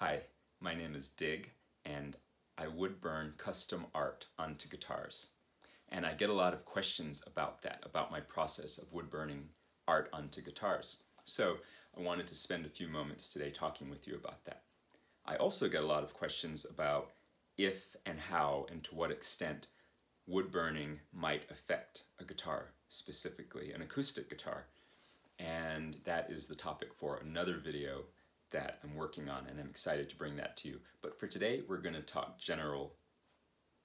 Hi, my name is Dig, and I wood burn custom art onto guitars. And I get a lot of questions about that, about my process of wood burning art onto guitars. So I wanted to spend a few moments today talking with you about that. I also get a lot of questions about if and how and to what extent wood burning might affect a guitar, specifically an acoustic guitar. And that is the topic for another video that I'm working on, and I'm excited to bring that to you. But for today, we're going to talk general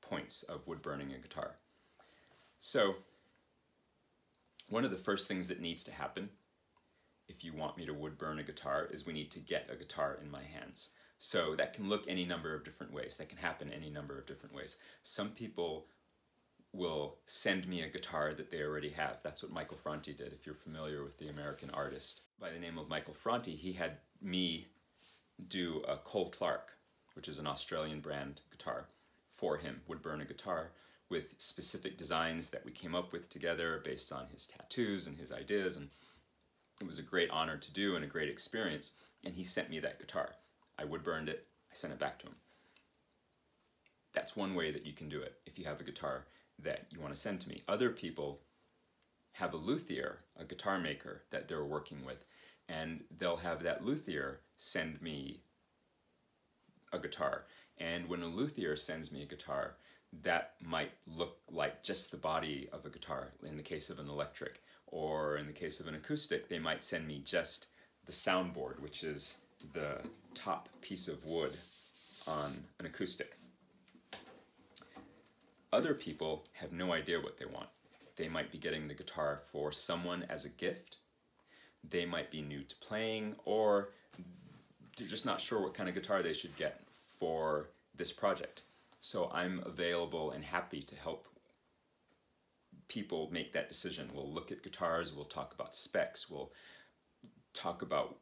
points of wood burning a guitar. So one of the first things that needs to happen if you want me to wood burn a guitar is we need to get a guitar in my hands. So that can look any number of different ways. That can happen any number of different ways. Some people will send me a guitar that they already have. That's what Michael Franti did, if you're familiar with the American artist by the name of Michael Franti. He had me do a Cole Clark, which is an Australian brand guitar, for him, would burn a guitar with specific designs that we came up with together based on his tattoos and his ideas, and it was a great honor to do and a great experience, and he sent me that guitar. I wood burned it, I sent it back to him. That's one way that you can do it if you have a guitar that you want to send to me. Other people have a luthier, a guitar maker that they're working with, and they'll have that luthier send me a guitar. And when a luthier sends me a guitar, that might look like just the body of a guitar in the case of an electric, or in the case of an acoustic, they might send me just the soundboard, which is the top piece of wood on an acoustic. Other people have no idea what they want. They might be getting the guitar for someone as a gift, they might be new to playing, or they're just not sure what kind of guitar they should get for this project. So I'm available and happy to help people make that decision. We'll look at guitars, we'll talk about specs, we'll talk about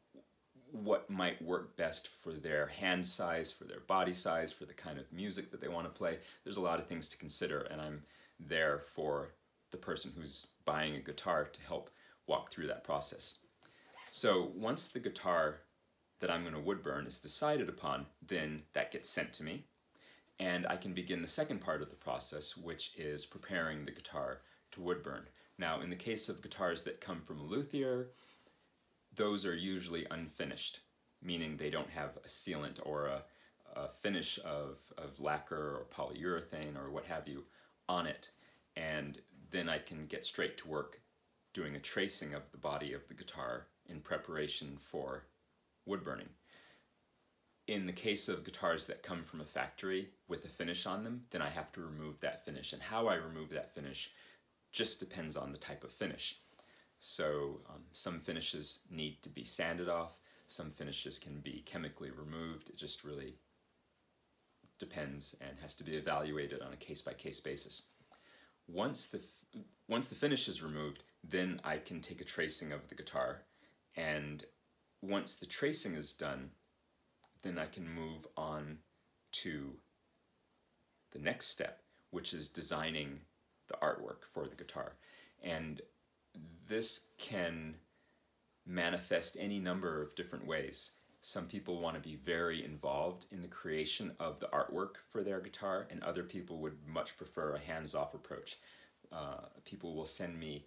what might work best for their hand size, for their body size, for the kind of music that they want to play. There's a lot of things to consider, and I'm there for the person who's buying a guitar to help walk through that process. So once the guitar that I'm going to wood burn is decided upon, then that gets sent to me, and I can begin the second part of the process, which is preparing the guitar to wood burn. Now, in the case of guitars that come from a luthier, those are usually unfinished, meaning they don't have a sealant or a finish of lacquer or polyurethane or what have you on it, and then I can get straight to work doing a tracing of the body of the guitar in preparation for wood burning. In the case of guitars that come from a factory with a finish on them, then I have to remove that finish, and how I remove that finish just depends on the type of finish. So some finishes need to be sanded off, some finishes can be chemically removed. It just really depends and has to be evaluated on a case-by-case basis. Once the finish is removed, then I can take a tracing of the guitar, and once the tracing is done, then I can move on to the next step, which is designing the artwork for the guitar. And this can manifest any number of different ways. Some people want to be very involved in the creation of the artwork for their guitar, and other people would much prefer a hands-off approach. People will send me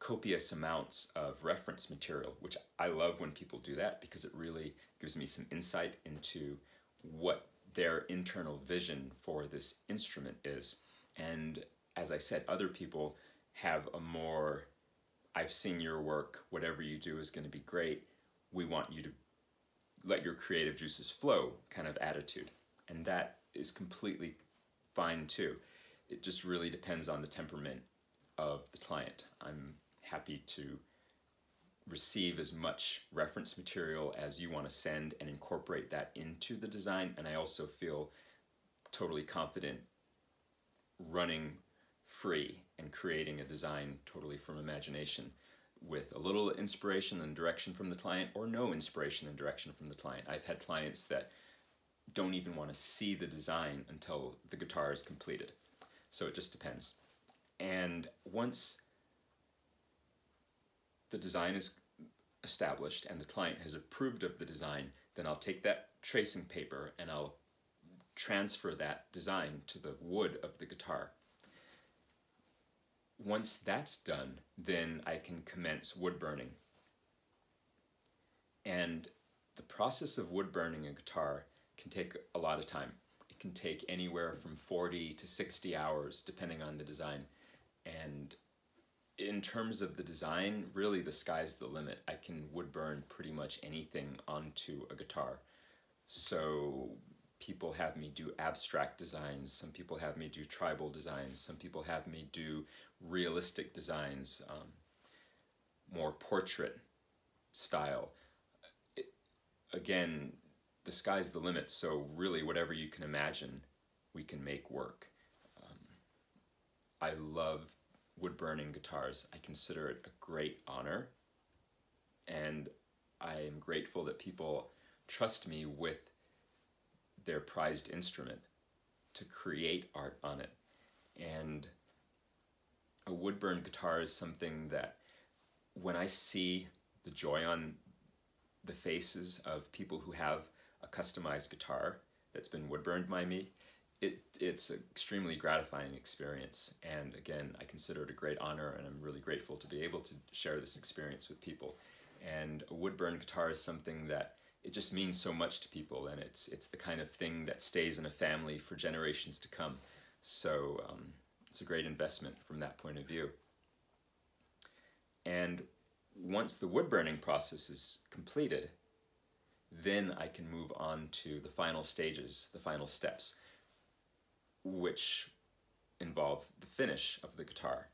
copious amounts of reference material, which I love when people do that because it really gives me some insight into what their internal vision for this instrument is. And as I said, other people have a more, I've seen your work, whatever you do is going to be great, we want you to let your creative juices flow kind of attitude. And that is completely fine too. It just really depends on the temperament of the client. I'm happy to receive as much reference material as you want to send and incorporate that into the design, and I also feel totally confident running free and creating a design totally from imagination with a little inspiration and direction from the client or no inspiration and direction from the client. I've had clients that don't even want to see the design until the guitar is completed. So it just depends. And once the design is established and the client has approved of the design, then I'll take that tracing paper and I'll transfer that design to the wood of the guitar. Once that's done, then I can commence wood burning. And the process of wood burning a guitar can take a lot of time. It can take anywhere from 40 to 60 hours, depending on the design. And in terms of the design, really the sky's the limit. I can wood burn pretty much anything onto a guitar. So people have me do abstract designs, some people have me do tribal designs, some people have me do realistic designs, more portrait style. Again, the sky's the limit, so really whatever you can imagine, we can make work. I love wood burning guitars. I consider it a great honor, and I am grateful that people trust me with their prized instrument to create art on it. And a wood burn guitar is something that when I see the joy on the faces of people who have a customized guitar that's been wood burned by me, it's an extremely gratifying experience. And again, I consider it a great honor, and I'm really grateful to be able to share this experience with people. And a wood burn guitar is something that it just means so much to people, and it's the kind of thing that stays in a family for generations to come. So it's a great investment from that point of view. And once the wood burning process is completed, then I can move on to the final stages, the final steps, which involve the finish of the guitar.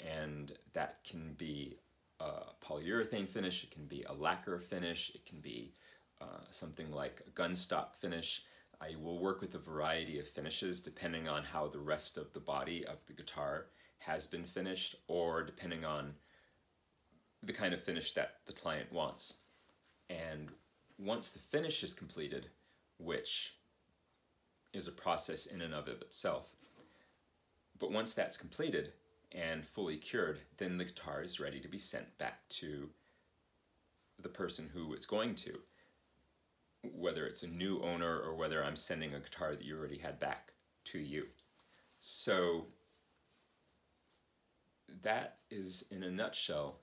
And that can be a polyurethane finish, it can be a lacquer finish, it can be something like a gunstock finish. I will work with a variety of finishes depending on how the rest of the body of the guitar has been finished, or depending on the kind of finish that the client wants. And once the finish is completed, which is a process in and of itself, but once that's completed and fully cured, then the guitar is ready to be sent back to the person who it's going to, whether it's a new owner or whether I'm sending a guitar that you already had back to you. So that is, in a nutshell,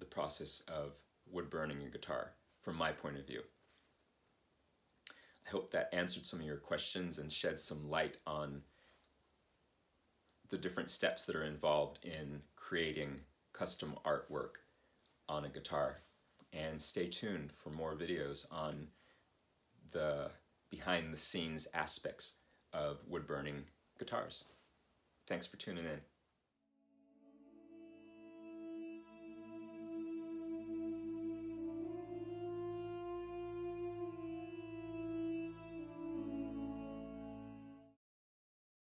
the process of wood burning a guitar from my point of view. I hope that answered some of your questions and shed some light on the different steps that are involved in creating custom artwork on a guitar. And stay tuned for more videos on the behind the scenes aspects of wood burning guitars. Thanks for tuning in.